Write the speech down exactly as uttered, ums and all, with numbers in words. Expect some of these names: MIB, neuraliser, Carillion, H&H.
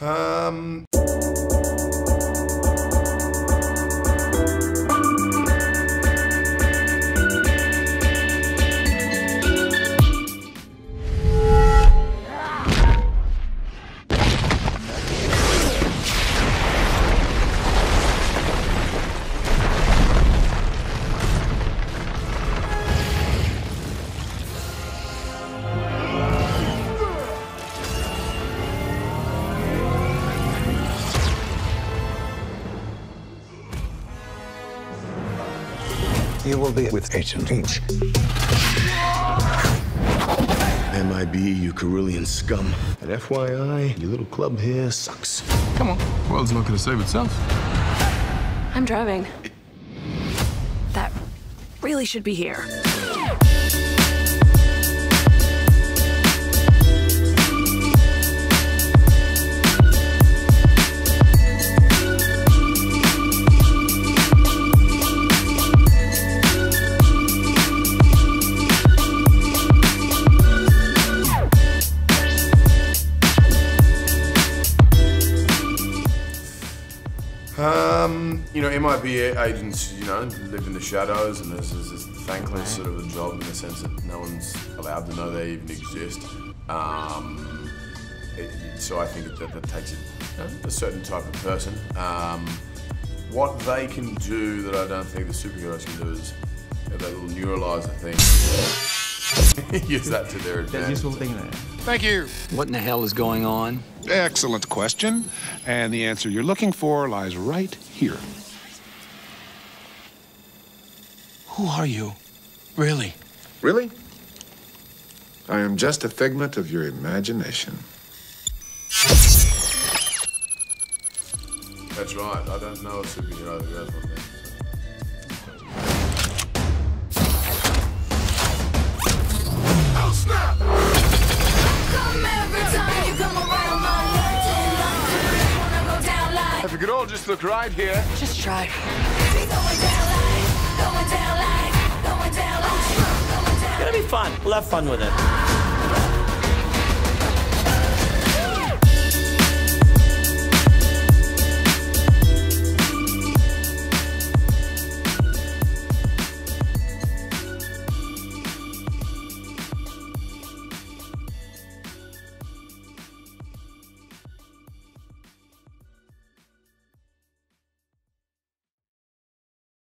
Um... You will be with H and H. M I B, you Carillion scum. And F Y I, your little club here sucks. Come on, the world's not gonna save itself. I'm driving. That really should be here. Um, you know, M I B agents, you know, live in the shadows, and this is this thankless sort of a job in the sense that no one's allowed to know they even exist. Um, it, so I think that, that takes a, a certain type of person. Um, what they can do that I don't think the superheroes can do is, you know, that little neuraliser thing. Use that to their advantage. That's useful thing there. Thank you. What in the hell is going on? Excellent question, and the answer you're looking for lies right here. Who are you? Really? Really? I am just a figment of your imagination. That's right. I don't know a superhero who has one. If you could all just look right here. Just drive. It's gonna be fun. We'll have fun with it.